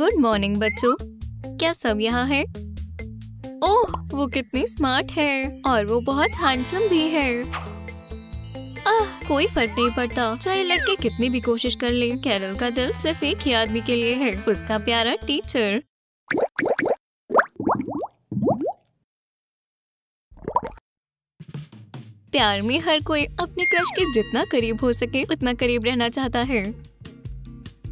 Good morning बच्चों, क्या सब यहाँ है? ओह, वो कितनी स्मार्ट है और वो बहुत हैंडसम भी है। आह, कोई फर्क नहीं पड़ता चाहे लड़के कितनी भी कोशिश कर ले। कैरल का दिल सिर्फ एक ही आदमी के लिए है, उसका प्यारा टीचर। प्यार में हर कोई अपने क्रश के जितना करीब हो सके उतना करीब रहना चाहता है।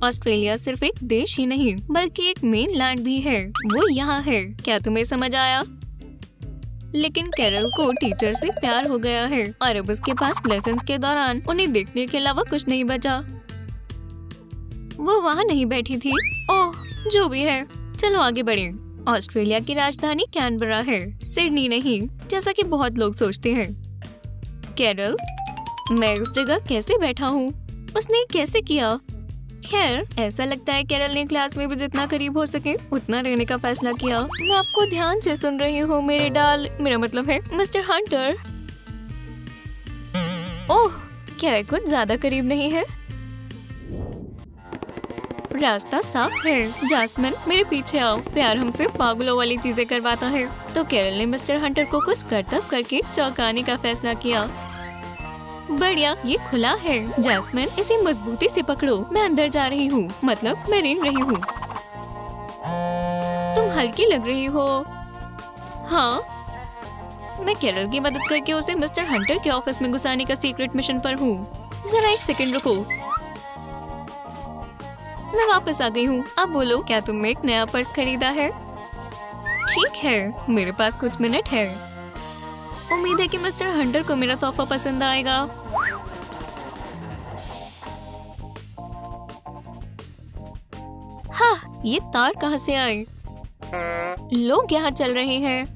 ऑस्ट्रेलिया सिर्फ एक देश ही नहीं बल्कि एक मेन लैंड भी है, वो यहाँ है। क्या तुम्हें समझ आया? लेकिन कैरल को टीचर से प्यार हो गया है और अब उसके पास लेसन्स के दौरान उन्हें देखने के अलावा कुछ नहीं बचा। वो वहाँ नहीं बैठी थी। ओह, जो भी है, चलो आगे बढ़े। ऑस्ट्रेलिया की राजधानी कैनबरा है, सिडनी नहीं, जैसा कि बहुत लोग सोचते हैं। कैरल, मैं इस जगह कैसे बैठा हूँ? उसने कैसे किया? खैर, ऐसा लगता है कैरल ने क्लास में भी जितना करीब हो सके उतना रहने का फैसला किया। मैं आपको ध्यान से सुन रही हूँ मेरे डाल, मेरा मतलब है मिस्टर हंटर। ओह, क्या कुछ ज्यादा करीब नहीं है? रास्ता साफ है। जैस्मिन, मेरे पीछे आओ। प्यार हमसे पागलों वाली चीजें करवाता है। तो कैरल ने मिस्टर हंटर को कुछ करतब करके चौंकाने का फैसला किया। बढ़िया, ये खुला है। जैस्मिन, इसे मजबूती से पकड़ो। मैं अंदर जा रही हूँ, मतलब मैं रेंग रही हूँ। तुम हल्की लग रही हो। हाँ, मैं कैरल की मदद करके उसे मिस्टर हंटर के ऑफिस में घुसाने का सीक्रेट मिशन पर हूँ। जरा एक सेकंड रुको, मैं वापस आ गई हूँ। अब बोलो, क्या तुमने एक नया पर्स खरीदा है? ठीक है, मेरे पास कुछ मिनट है। उम्मीद है कि मिस्टर हंटर को मेरा तोहफा पसंद आएगा। हाँ, ये तार कहाँ से आए? लोग यहाँ चल रहे हैं।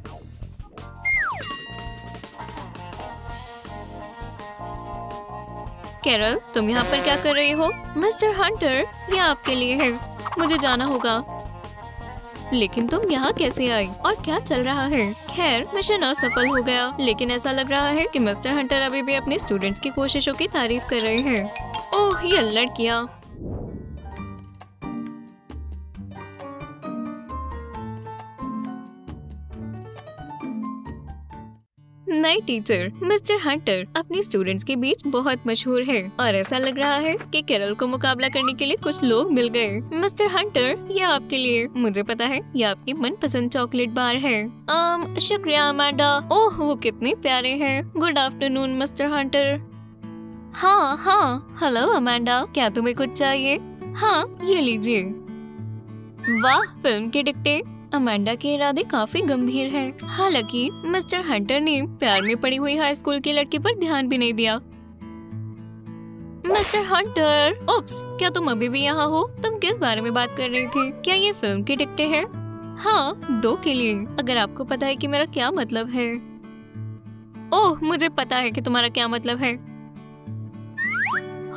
कैरल, तुम यहाँ पर क्या कर रहे हो? मिस्टर हंटर, ये आपके लिए है। मुझे जाना होगा। लेकिन तुम यहाँ कैसे आई और क्या चल रहा है? खैर, मिशन असफल हो गया, लेकिन ऐसा लग रहा है कि मिस्टर हंटर अभी भी अपने स्टूडेंट्स की कोशिशों की तारीफ कर रहे हैं। ओह, ये लड़कियाँ। नई टीचर मिस्टर हंटर अपने स्टूडेंट्स के बीच बहुत मशहूर है और ऐसा लग रहा है कि कैरल को मुकाबला करने के लिए कुछ लोग मिल गए। मिस्टर हंटर, ये आपके लिए। मुझे पता है ये आपकी मनपसंद चॉकलेट बार है। शुक्रिया अमांडा। ओह, वो कितने प्यारे हैं। Good afternoon mister Hunter. हाँ, हेलो अमांडा, क्या तुम्हें कुछ चाहिए? हाँ, ये लीजिए। वाह, फिल्म के टिकटे। अमांडा के इरादे काफी गंभीर हैं। हालांकि मिस्टर हंटर ने प्यार में पड़ी हुई हाई स्कूल की लड़की पर ध्यान भी नहीं दिया। मिस्टर हंटर, उप्स, क्या तुम अभी भी यहाँ हो? तुम किस बारे में बात कर रही थी? क्या ये फिल्म के टिकटे हैं? हाँ, 2 के लिए। अगर आपको पता है कि मेरा क्या मतलब है। ओह, मुझे पता है कि तुम्हारा क्या मतलब है।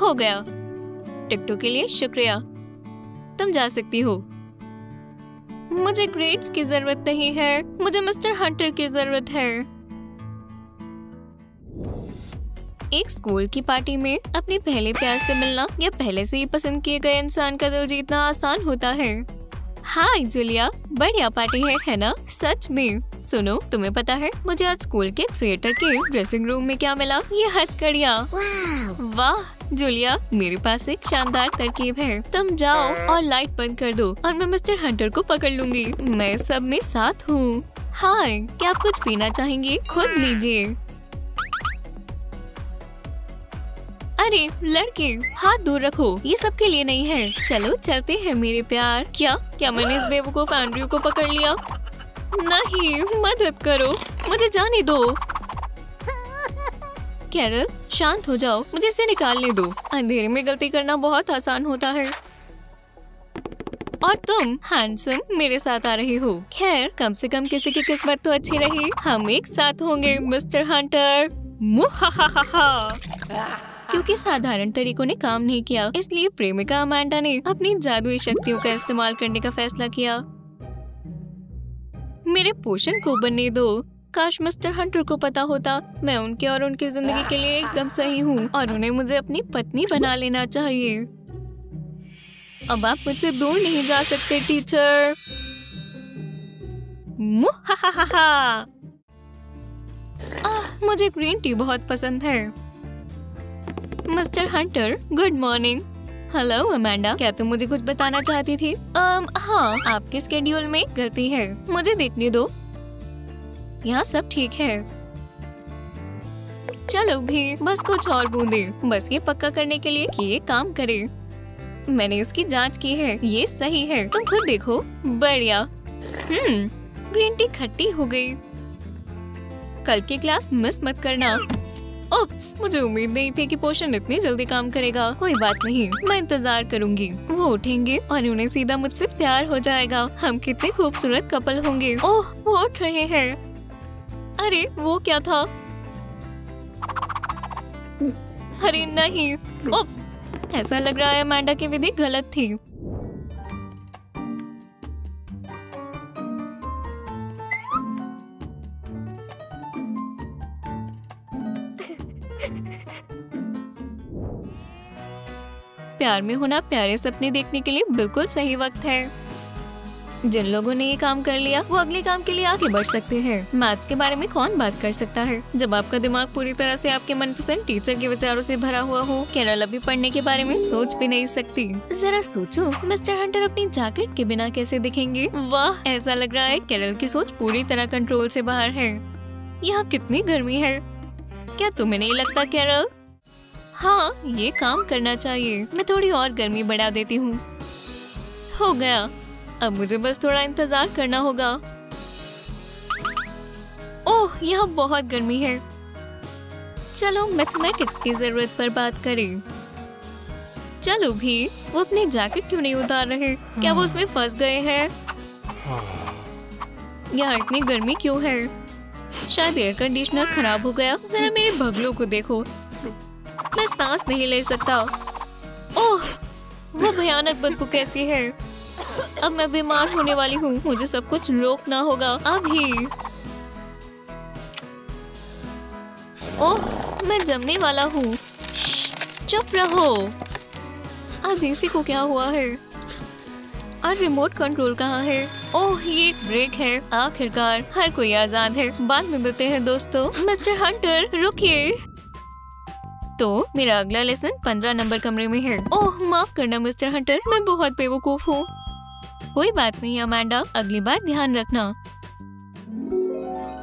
हो गया, टिकटों के लिए शुक्रिया। तुम जा सकती हो। मुझे ग्रेड्स की जरूरत नहीं है, मुझे मिस्टर हंटर की जरूरत है। एक स्कूल की पार्टी में अपने पहले प्यार से मिलना या पहले से ही पसंद किए गए इंसान का दिल जीतना आसान होता है। हाय जूलिया, बढ़िया पार्टी है ना? सच में। सुनो, तुम्हें पता है मुझे आज स्कूल के थिएटर के ड्रेसिंग रूम में क्या मिला? ये हथकड़ियाँ। वाह जूलिया, मेरे पास एक शानदार तरकीब है। तुम जाओ और लाइट बंद कर दो और मैं मिस्टर हंटर को पकड़ लूंगी। मैं सब में साथ हूँ। हाय, क्या आप कुछ पीना चाहेंगे? खुद लीजिए। अरे लड़के, हाथ दूर रखो, ये सबके लिए नहीं है। चलो चलते हैं मेरे प्यार। क्या मैंने इस बेवकूफ एंड्रयू को पकड़ लिया? नहीं, मदद करो, मुझे जाने दो। कैरल, शांत हो जाओ, मुझे इसे निकालने दो। अंधेरे में गलती करना बहुत आसान होता है। और तुम हैंडसम मेरे साथ आ रही हो। खैर, कम से कम किसी की किस्मत तो अच्छी रही। हम एक साथ होंगे मिस्टर हंटर। क्योंकि साधारण तरीकों ने काम नहीं किया, इसलिए प्रेमिका अमांडा ने अपनी जादुई शक्तियों का इस्तेमाल करने का फैसला किया। मेरे पोषण को बनने दो। काश मिस्टर हंटर को पता होता। मैं उनके और उनकी जिंदगी के लिए एकदम सही हूँ और उन्हें मुझे अपनी पत्नी बना लेना चाहिए। अब आप मुझसे दूर नहीं जा सकते टीचर। मुहाहाहा। मुझे ग्रीन टी बहुत पसंद है। Mister Hunter good morning. Hello Amanda, क्या तुम मुझे कुछ बताना चाहती थी? हाँ, आपके स्केड्यूल में गलती है, मुझे देखने दो। यहाँ सब ठीक है। चलो भी, बस कुछ और बूंदे, बस ये पक्का करने के लिए कि ये काम करे। मैंने इसकी जांच की है, ये सही है, तुम खुद देखो। बढ़िया। ग्रीन टी खट्टी हो गई। कल की क्लास मिस मत करना। ओप्स, मुझे उम्मीद नहीं थी कि पोषण इतनी जल्दी काम करेगा। कोई बात नहीं, मैं इंतजार करूंगी। वो उठेंगे और उन्हें सीधा मुझसे प्यार हो जाएगा। हम कितने खूबसूरत कपल होंगे। ओह, वो उठ रहे हैं। अरे वो क्या था? अरे नहीं, ओप्स, ऐसा लग रहा है अमांडा की विधि गलत थी। प्यार में होना प्यारे सपने देखने के लिए बिल्कुल सही वक्त है। जिन लोगों ने ये काम कर लिया वो अगले काम के लिए आगे बढ़ सकते हैं। मैथ्स के बारे में कौन बात कर सकता है जब आपका दिमाग पूरी तरह से आपके मनपसंद टीचर के विचारों से भरा हुआ हो। कैरल अभी पढ़ने के बारे में सोच भी नहीं सकती। जरा सोचो, मिस्टर हंटर अपनी जैकेट के बिना कैसे दिखेंगे। वाह, ऐसा लग रहा है कैरल की सोच पूरी तरह कंट्रोल से बाहर है। यहाँ कितनी गर्मी है, क्या तुम्हें नहीं लगता कैरल? हाँ, ये काम करना चाहिए। मैं थोड़ी और गर्मी बढ़ा देती हूँ। हो गया, अब मुझे बस थोड़ा इंतजार करना होगा। ओह, यहाँ बहुत गर्मी है। चलो मैथमेटिक्स की जरूरत पर बात करें। चलो भी, वो अपनी जैकेट क्यों नहीं उतार रहे? क्या वो उसमें फंस गए हैं? यहाँ इतनी गर्मी क्यों है? शायद एयर कंडीशनर खराब हो गया। जरा मेरे बगलों को देखो, मैं सांस नहीं ले सकता। ओह, वो भयानक बदबू कैसी है। अब मैं बीमार होने वाली हूँ। मुझे सब कुछ रोकना होगा अभी। ओह, मैं जमने वाला हूँ। चुप रहो। आज इसी को क्या हुआ है? और रिमोट कंट्रोल कहाँ है? ओह, ये एक ब्रेक है। आखिरकार हर कोई आजाद है। बाद में मिलते हैं दोस्तों। मिस्टर हंटर रुकिए, तो मेरा अगला लेसन 15 नंबर कमरे में है। ओह, माफ करना मिस्टर हंटर, मैं बहुत बेवकूफ हूँ। कोई बात नहीं अमांडा, अगली बार ध्यान रखना।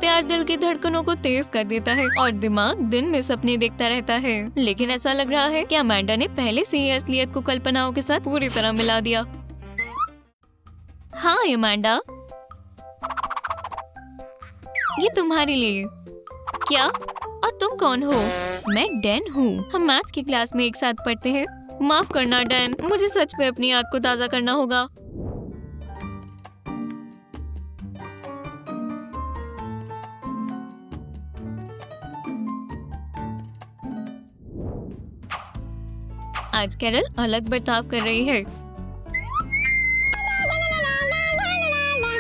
प्यार दिल की धड़कनों को तेज कर देता है और दिमाग दिन में सपने देखता रहता है। लेकिन ऐसा लग रहा है कि अमांडा ने पहले से ही असलियत को कल्पनाओं के साथ पूरी तरह मिला दिया। हाँ अमांडा, ये तुम्हारे लिए। क्या? और तुम कौन हो? मैं डैन हूँ। हम मैथ्स की क्लास में एक साथ पढ़ते हैं। माफ करना डैन, मुझे सच में अपनी याद को ताज़ा करना होगा। आज कैरल अलग बर्ताव कर रही है।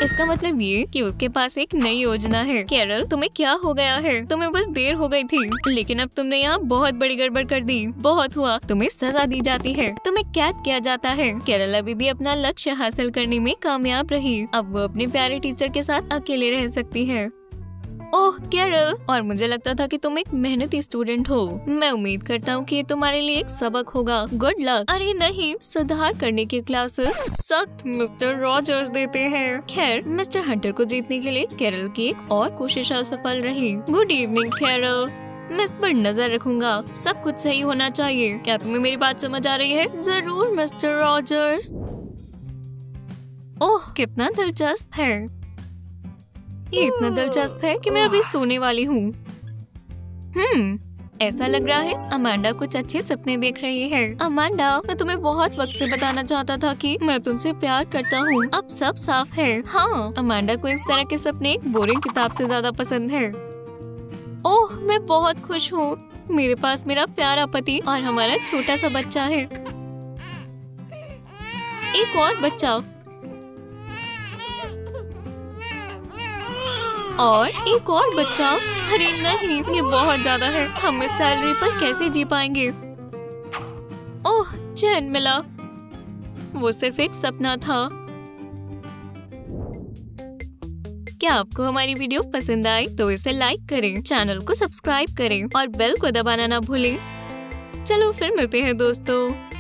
इसका मतलब ये कि उसके पास एक नई योजना है। कैरल, तुम्हें क्या हो गया है? तुम्हें बस देर हो गई थी, लेकिन अब तुमने यहाँ बहुत बड़ी गड़बड़ कर दी। बहुत हुआ, तुम्हें सजा दी जाती है, तुम्हें कैद किया जाता है। कैरल अभी भी अपना लक्ष्य हासिल करने में कामयाब रही। अब वो अपने प्यारे टीचर के साथ अकेले रह सकती है। ओह कैरल, और मुझे लगता था कि तुम एक मेहनती स्टूडेंट हो। मैं उम्मीद करता हूँ कि ये तुम्हारे लिए एक सबक होगा। Good luck. अरे नहीं, सुधार करने की क्लासेस सख्त मिस्टर रॉजर्स देते हैं। खैर, मिस्टर हंटर को जीतने के लिए कैरल की एक और कोशिश असफल रही। गुड इवनिंग कैरल, मैं इस पर नजर रखूंगा। सब कुछ सही होना चाहिए। क्या तुम्हें मेरी बात समझ आ रही है? जरूर मिस्टर रॉजर्स। ओह, कितना दिलचस्प है। ये इतना दिलचस्प है कि मैं अभी सोने वाली हूँ। ऐसा लग रहा है अमांडा कुछ अच्छे सपने देख रही है। अमांडा, मैं तुम्हें बहुत वक्त से बताना चाहता था कि मैं तुमसे प्यार करता हूँ। अब सब साफ है। हाँ, अमांडा को इस तरह के सपने एक बोरिंग किताब से ज्यादा पसंद है। ओह, मैं बहुत खुश हूँ। मेरे पास मेरा प्यारा पति और हमारा छोटा सा बच्चा है। एक और बच्चा और एक और बच्चा। अरे नहीं, ये बहुत ज्यादा है। हम इस सैलरी पर कैसे जी पाएंगे? ओह, चैन मिला। वो सिर्फ एक सपना था। क्या आपको हमारी वीडियो पसंद आई तो इसे लाइक करें, चैनल को सब्सक्राइब करें और बेल को दबाना ना भूलें। चलो फिर मिलते हैं दोस्तों।